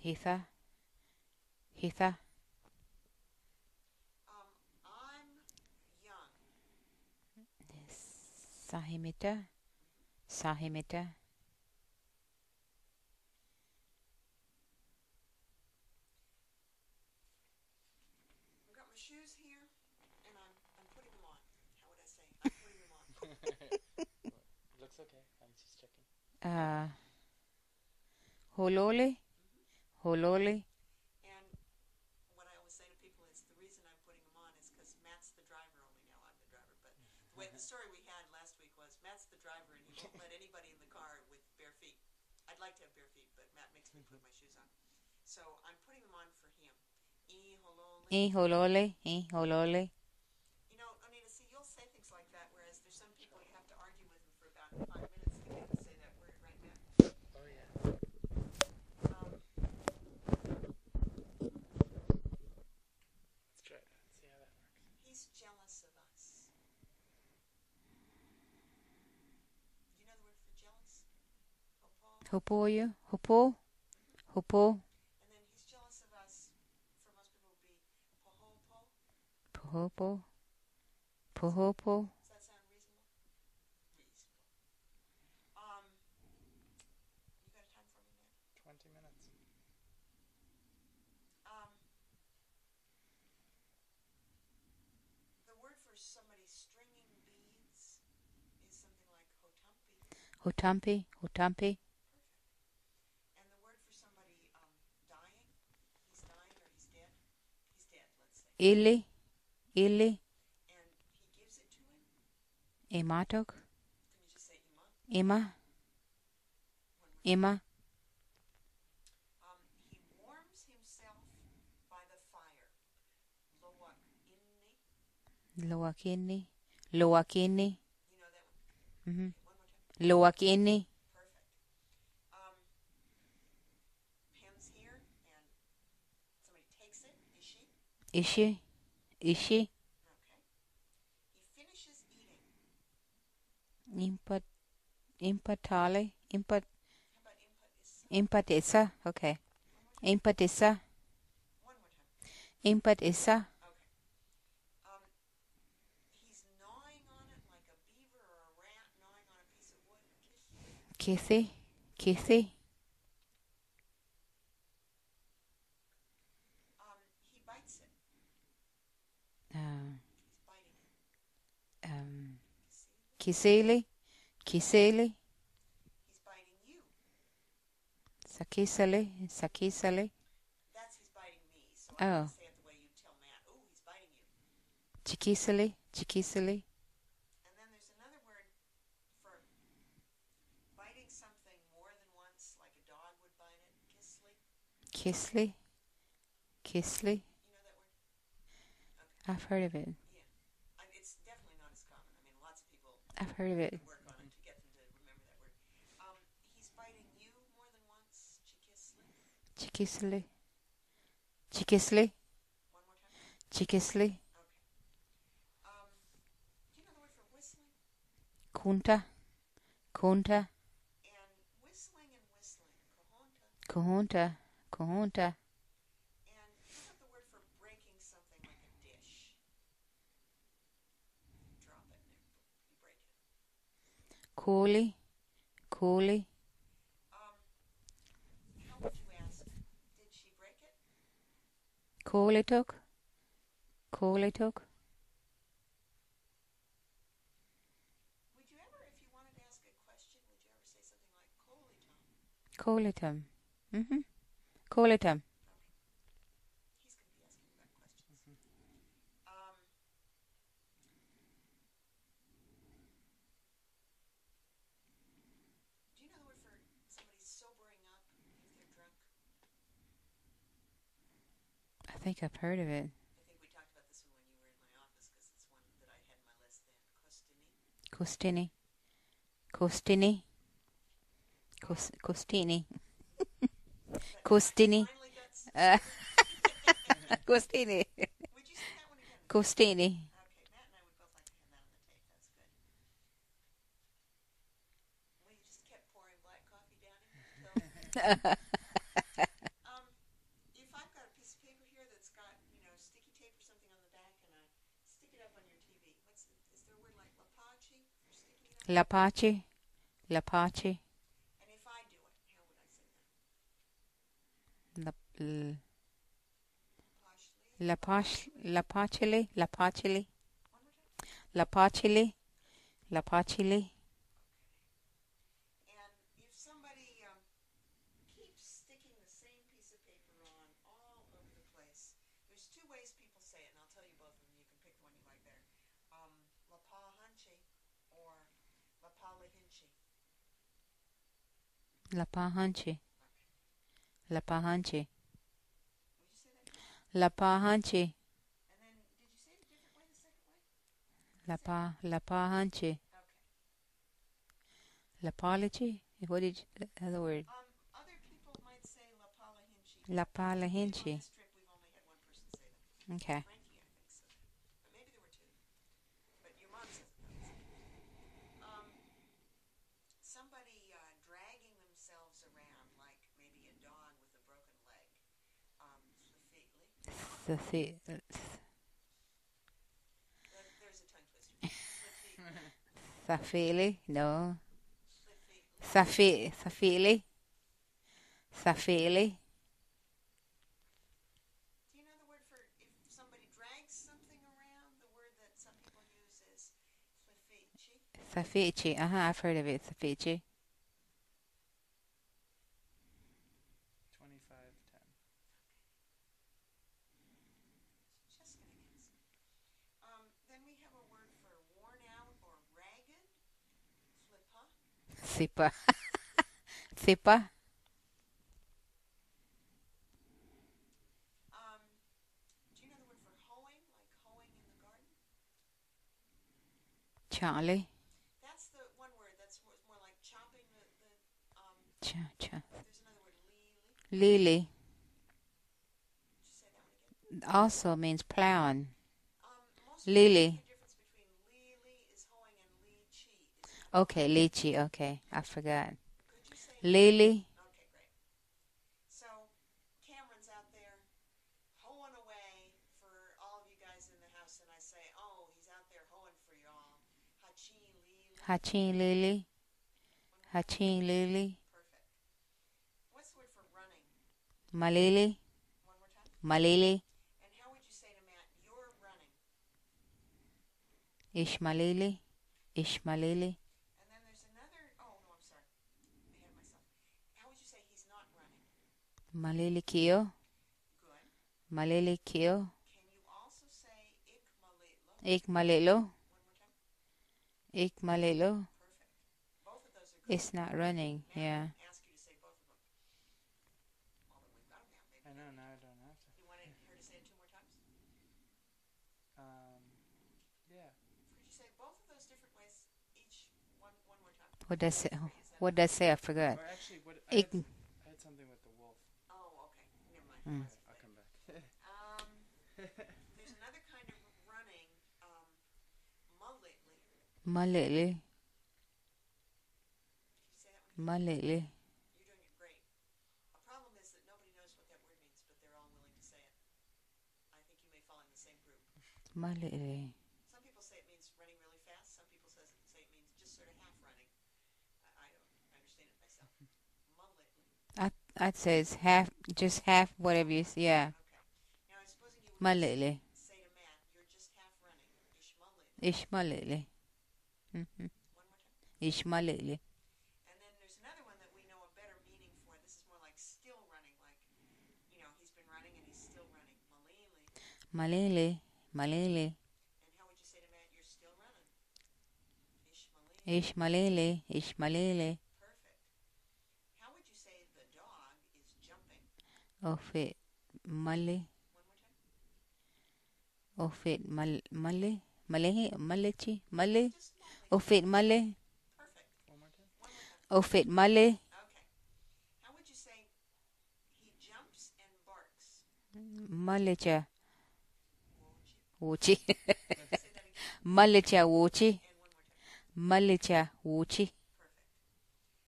Hitha. I'm young. Sahimita. I've got my shoes here, and I'm putting them on. How would I say? I'm putting them on. Looks okay. I'm just checking. Hololi. And what I always say to people is the reason I'm putting them on is because Matt's the driver only now. I'm the driver. But the story we had last week was Matt's the driver and he won't let anybody in the car with bare feet. I'd like to have bare feet, but Matt makes me put my shoes on. So I'm putting them on for him. Hololi. You know, Anita, see, you'll say things like that, whereas there's some people you have to argue with them for about 5 minutes to get to say that word right now. Jealous of us. You know the word for jealous? Hopo. And then he's jealous of us. For most people, would be Pohopo. Does that sound reasonable? You got a time for me, Matt? 20 minutes. Somebody stringing beads is something like hotampi. Perfect. And the word for somebody dying, he's dying or he's dead, let's say. Ili. And he gives it to him? Ematok. Can you just say Emma. He warms himself by the fire. Loakini. You know that one? Mm-hmm. Okay, one more time. Loakini. Perfect. Pam's here, and somebody takes it. Ishi. Okay. He finishes eating. Impatale. Impatisa. Okay. Impatisa. One more time. Impatisa. Kithy. He bites it. He's biting it. Kiseli. He's biting you. Sakisali. That's he's biting me, so I can say it the way you tell Matt. Oh, he's biting you. Chikisali. Something more than once, like a dog would bite it. Kisli. You know that word? Okay. I've heard of it. Yeah. It's definitely not as common. I mean, lots of people work on it to get them to remember that word. He's biting you more than once. Chikisli. One more time. Chikisli. Okay. Do you know the word for whistling? Kunta. Kohonta. And what about the word for breaking something like a dish? Drop it and you break it. Kohli. How would you ask? Did she break it? Kohlitok. Would you ever, if you wanted to ask a question, would you ever say something like Kohlitom? Kohlitom. Okay. He's going to be asking about questions. Do you know the word for somebody sobering up if they're drunk? I think I've heard of it. I think we talked about this one when you were in my office because it's one that I had in my list then. Costini. Costini. Would you say that one again? Costini. Okay, Matt and I would both like to have that on the tape. That's good. Well, you just kept pouring black coffee down him. La pace, la pace. And if I do it, how would I say that? La pace, la pace, la pace, la pace, la pace. La pahanche, la pahanche, la pahanche, la pahanche, la pahanche. What did you, the other word? Other people might say la palahinchi. Okay. The Safili, no. Safili. Safili. Do you know the word for if somebody drags something around? The word that some people use is safichi. Safichi. I've heard of it. Safichi. 25:10. Sipa, sipa. Do you know the word for hoeing, like hoeing in the garden? Charlie. That's the one word that's more like chopping the There's another word, lili. Lili. Did you say that one again? Also means plowing. Lili. Okay, lychee. Okay, I forgot. Lily. Okay, great. So, Cameron's out there hoeing away for all of you guys in the house, and I say, oh, he's out there hoeing for y'all. Hachin Lily. Hachin Lily. Hachin Lily. Perfect. What's the word for running? Malili. One more time. Malili. And how would you say to Matt, you're running? Ishmalili. Ishmalili. Malili kio. Malili kio. Can you also say ikmalelo? Ikmalelo. It's not running. Now yeah. I ask you to say both of them. Although we've got them now, maybe. I know, now I don't have to. You want her to say it 2 more times? Yeah. Could you say both of those different ways, each one more time? What does it? What does it say? I forgot. Or actually, what, I had something with the wolf. I'll come back. There's another kind of running, malately. Malately. You're doing it great. The problem is that nobody knows what that word means, but they're all willing to say it. I think you may fall in the same group. Malately. Some people say it means running really fast. Some people say it means just sort of half running. I don't understand it myself. Malately. I'd say it's half, just half, whatever you see, yeah. Okay. Malili. Say to Matt, you're just half running. Ishmalili. One more time. Ishmalili. And then there's another one that we know a better meaning for. This is more like still running, like, you know, he's been running and he's still running. Malili. Malili. Malili. And how would you say to Matt, you're still running? Ishmalili. Ishmalili. Ishmalili. Of it, Malay. Of it, Malay. Malay, Malachi, Malay. Of it, Malay. Perfect. Of it, Malay. Okay. How would you say he jumps and barks? Malacha. Wochi. Malacha, wochi. Malacha, wochi.